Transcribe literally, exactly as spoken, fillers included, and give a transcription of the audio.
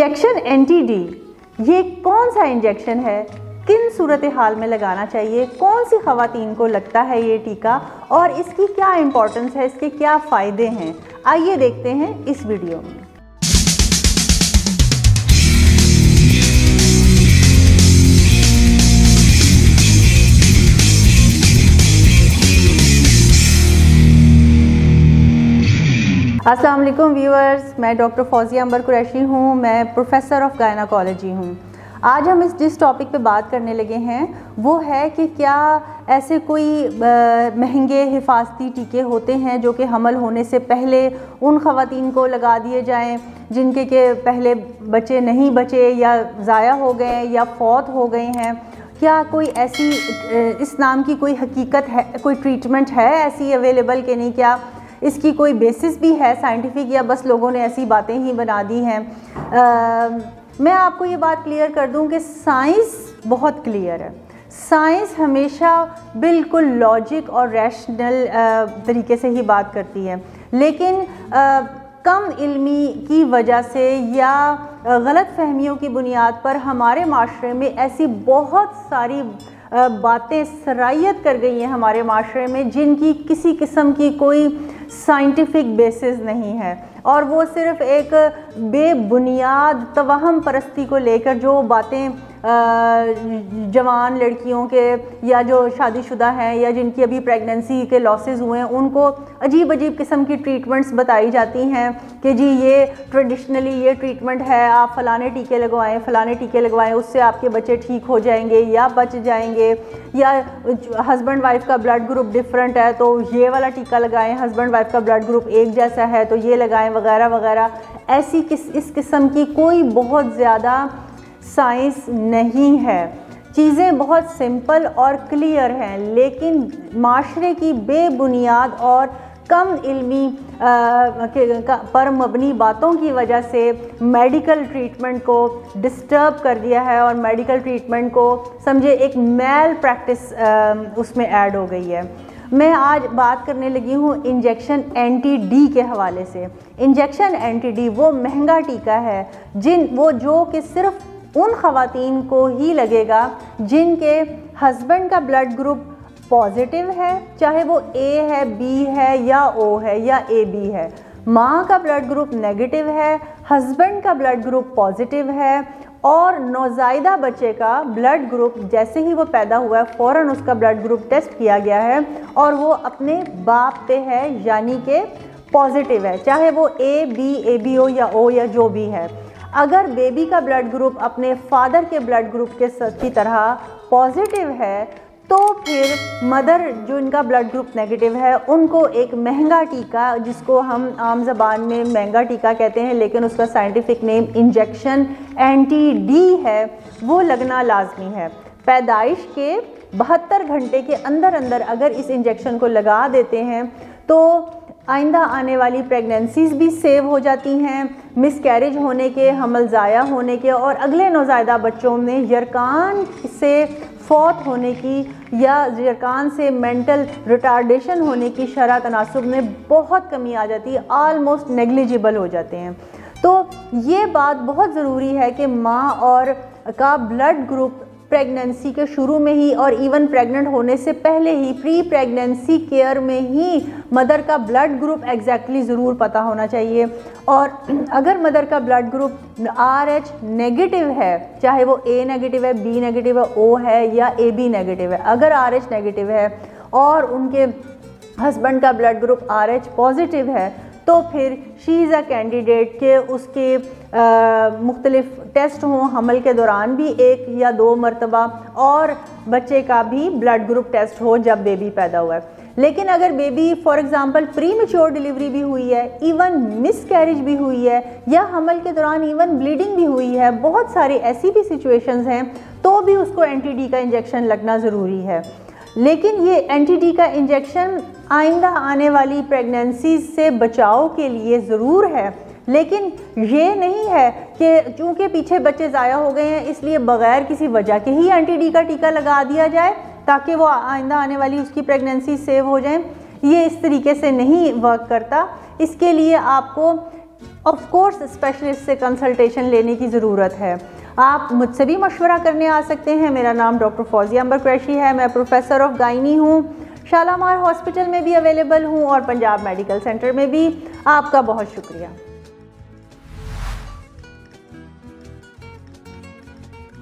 Injection anti D, ये कौन सा इंजेक्शन है, किन सूरत हाल में लगाना चाहिए, कौन सी ख़वातीन को लगता है ये टीका और इसकी क्या इम्पोर्टेंस है, इसके क्या फ़ायदे हैं, आइए देखते हैं इस वीडियो में। अस्सलाम वालेकुम व्यूअर्स, मैं डॉक्टर फौज़िया अंबर कुरैशी हूँ, मैं प्रोफेसर ऑफ गायनाकोलॉजी हूँ। आज हम इस जिस टॉपिक पे बात करने लगे हैं वो है कि क्या ऐसे कोई महंगे हिफाजती टीके होते हैं जो कि हमल होने से पहले उन ख़वातीन को लगा दिए जाएं जिनके के पहले बच्चे नहीं बचे या ज़ाया हो गए या फौत हो गए हैं। क्या कोई ऐसी इस नाम की कोई हकीकत है, कोई ट्रीटमेंट है ऐसी अवेलेबल कि नहीं, क्या इसकी कोई बेसिस भी है साइंटिफिक या बस लोगों ने ऐसी बातें ही बना दी हैं। मैं आपको ये बात क्लियर कर दूं कि साइंस बहुत क्लियर है, साइंस हमेशा बिल्कुल लॉजिक और रैशनल तरीके से ही बात करती है, लेकिन आ, कम इल्मी की वजह से या गलत फहमियों की बुनियाद पर हमारे माशरे में ऐसी बहुत सारी बातें सरायत कर गई हैं हमारे माशरे में जिनकी किसी किस्म की कोई साइंटिफिक बेसिस नहीं है, और वो सिर्फ़ एक बेबुनियाद तवहम परस्ती को लेकर जो बातें जवान लड़कियों के या जो शादीशुदा हैं या जिनकी अभी प्रेगनेंसी के लॉसेस हुए हैं उनको अजीब अजीब किस्म की ट्रीटमेंट्स बताई जाती हैं कि जी ये ट्रेडिशनली ये ट्रीटमेंट है, आप फ़लाने टीके लगवाएं फ़लाने टीके लगवाएं उससे आपके बच्चे ठीक हो जाएंगे या बच जाएंगे, या हस्बैंड वाइफ का ब्लड ग्रुप डिफरेंट है तो ये वाला टीका लगाएं, हस्बैंड वाइफ का ब्लड ग्रुप एक जैसा है तो ये लगाएं, वगैरह वगैरह। ऐसी किस इस किस्म की कोई बहुत ज़्यादा साइंस नहीं है, चीज़ें बहुत सिंपल और क्लियर हैं, लेकिन माशरे की बेबुनियाद और कम इल्मी आ, पर मबनी बातों की वजह से मेडिकल ट्रीटमेंट को डिस्टर्ब कर दिया है और मेडिकल ट्रीटमेंट को समझे एक मैल प्रैक्टिस उसमें ऐड हो गई है। मैं आज बात करने लगी हूँ इंजेक्शन एंटी डी के हवाले से। इंजेक्शन एंटी डी वो महंगा टीका है जिन वो जो कि सिर्फ़ उन ख़वातीन को ही लगेगा जिनके हस्बैंड का ब्लड ग्रुप पॉजिटिव है, चाहे वो ए है, बी है या ओ है या ए बी है, माँ का ब्लड ग्रुप नेगेटिव है, हस्बैंड का ब्लड ग्रुप पॉजिटिव है और नौजायदा बच्चे का ब्लड ग्रुप जैसे ही वो पैदा हुआ है फ़ौरन उसका ब्लड ग्रुप टेस्ट किया गया है और वो अपने बाप पे है यानी कि पॉजिटिव है, चाहे वो A B A B O या ओ या जो भी है। अगर बेबी का ब्लड ग्रुप अपने फादर के ब्लड ग्रुप के साथ की तरह पॉजिटिव है तो फिर मदर जो इनका ब्लड ग्रुप नेगेटिव है उनको एक महंगा टीका, जिसको हम आम जबान में महंगा टीका कहते हैं लेकिन उसका scientific name injection anti D है, वो लगना लाजमी है। पैदाइश के बहत्तर घंटे के अंदर अंदर अगर इस इंजेक्शन को लगा देते हैं तो आइंदा आने वाली प्रेगनेंसीज़ भी सेव हो जाती हैं, मिसकैरेज होने के, हमल ज़ाया होने के और अगले नौजायदा बच्चों में यरकान से फौत होने की या जरकान से मेंटल रिटार्डेशन होने की शरह तनासुब में बहुत कमी आ जाती है, आलमोस्ट नेगलिजिबल हो जाते हैं। तो ये बात बहुत ज़रूरी है कि माँ और का ब्लड ग्रुप प्रेगनेंसी के शुरू में ही और इवन प्रेग्नेंट होने से पहले ही प्री प्रेगनेंसी केयर में ही मदर का ब्लड ग्रुप एग्जैक्टली ज़रूर पता होना चाहिए, और अगर मदर का blood group R H negative है, चाहे वो ए नेगेटिव है, बी नेगेटिव है, ओ है या ए बी नेगेटिव है, अगर आर एच नेगेटिव है और उनके हस्बैंड का blood group R H positive है तो फिर शी इज़ अ कैंडिडेट के उसके मुख्तलिफ टेस्ट हों, हमल के दौरान भी एक या दो मरतबा और बच्चे का भी ब्लड ग्रुप टेस्ट हो जब बेबी पैदा हुआ है। लेकिन अगर baby for example premature delivery भी हुई है, इवन मिस कैरेज भी हुई है या हमल के दौरान इवन ब्लीडिंग भी हुई है, बहुत सारी ऐसी भी सिचुएशंस हैं, तो भी उसको एंटी डी का इंजेक्शन लगना ज़रूरी है। लेकिन ये एंटी डी का इंजेक्शन आइंदा आने वाली प्रेगनेंसीज से बचाव के लिए ज़रूर है, लेकिन ये नहीं है कि चूँकि पीछे बच्चे ज़ाया हो गए हैं इसलिए बग़ैर किसी वजह के ही एंटी डी का टीका लगा दिया जाए ताकि वो आइंदा आने वाली उसकी प्रेगनेंसी सेव हो जाए, ये इस तरीके से नहीं वर्क करता। इसके लिए आपको ऑफ कोर्स स्पेशलिस्ट से कंसल्टेशन लेने की ज़रूरत है। आप मुझसे भी मशवरा करने आ सकते हैं। मेरा नाम डॉक्टर फौज़िया अंबर कुरैशी है, मैं प्रोफेसर ऑफ गायनी हूँ, शालामार हॉस्पिटल में भी अवेलेबल हूँ और पंजाब मेडिकल सेंटर में भी। आपका बहुत शुक्रिया।